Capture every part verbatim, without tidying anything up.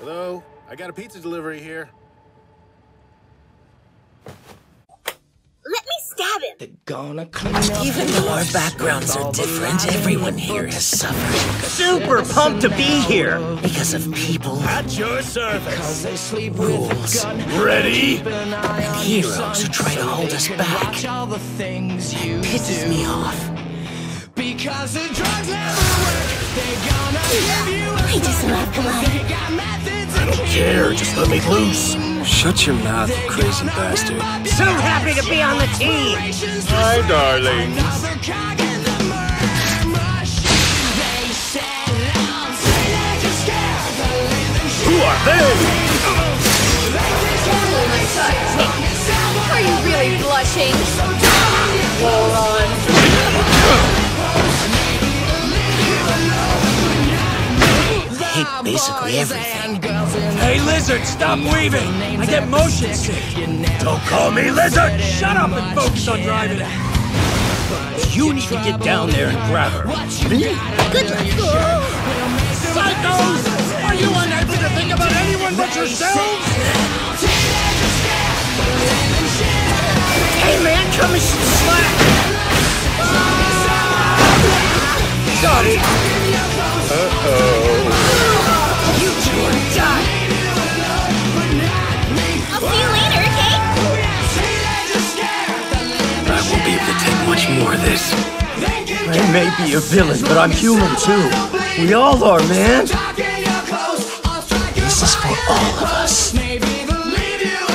Hello? I got a pizza delivery here. Let me stab him! They're gonna clean up. Even though our backgrounds are different, everyone here has suffered. Super pumped to be here! Because of people at your service. Rules. Ready? And heroes who try to hold us back. It pisses me off. Because the drugs never work! I just love them all. I don't care, just let me loose. Shut your mouth, you crazy bastard. So happy to be on the team! Hi, darling. Who are they? Are you really blushing? Hold on. I hate basically everything. Hey, lizard, stop weaving! I get motion sick! Don't call me lizard! Shut up and focus on driving! You need to get down there and grab her. Me? Good luck! Psychos! Are you unable to think about anyone but yourselves? Hey, man, come and shoot slack! Got it! Uh-oh. More of this. I may be a villain, but I'm human too. We all are, man. This is for all of us. I believe in you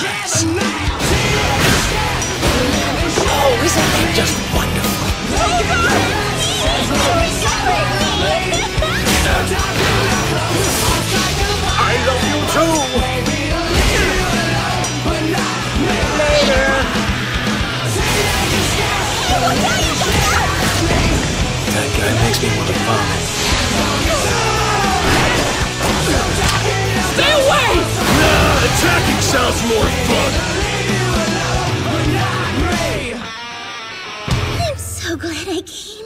guys. Oh, isn't that just wonderful? I love you too. Later. That guy makes me want to vomit. Stay away! Nah, attacking sounds more fun. I'm so glad I came.